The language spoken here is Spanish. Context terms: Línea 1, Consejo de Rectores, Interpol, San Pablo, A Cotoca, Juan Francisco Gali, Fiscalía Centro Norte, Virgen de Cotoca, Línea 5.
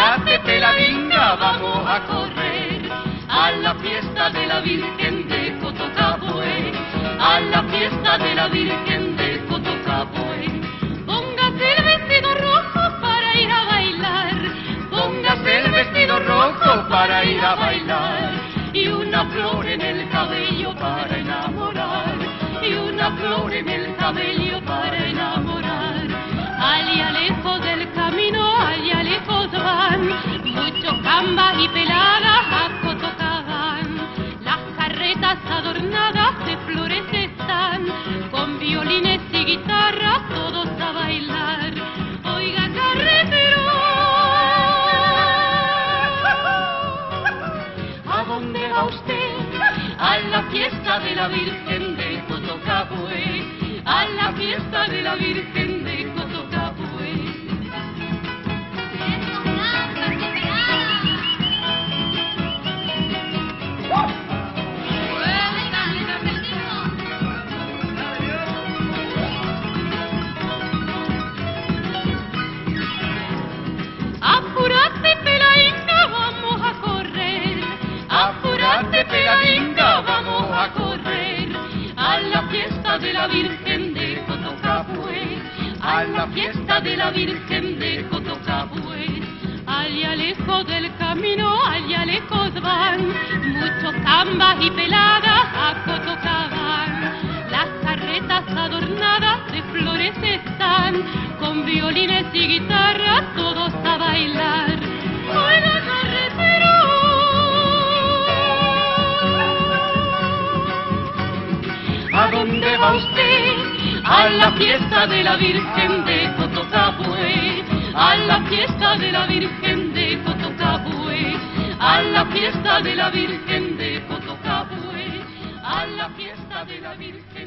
Chocolate, Telavinga, vamos a correr a la fiesta de la Virgen de Cotoca, pues, a la fiesta de la Virgen de Cotoca, pues. Póngase el vestido rojo para ir a bailar, póngase el vestido rojo para ir a bailar, y una flor en el cabello para enamorar, y una flor en el cabello para enamorar. Allá lejos del camino, allá lejos van, muchos cambas y peladas a Cotoca van. Las carretas adornadas de flores están, con violines y guitarras todos a bailar. Oiga, carretero, ¿a dónde va usted? A la fiesta de la Virgen de Cotoca, pues, a la fiesta de la Virgen de Cotoca. De la Virgen de Cotoca, pues, a la fiesta de la Virgen de Cotoca, pues. Allá lejos del camino, allá lejos van, muchos cambas y peladas a Cotoca van. Las carretas adornadas de flores están, con violines y guitarras todos a bailar. ¡Hola, carretero! ¿A dónde va usted? A la fiesta de la Virgen de Cotoca, pues, a la fiesta de la Virgen de Cotoca, pues, a la fiesta de la Virgen de Cotoca, pues, a la fiesta de la Virgen.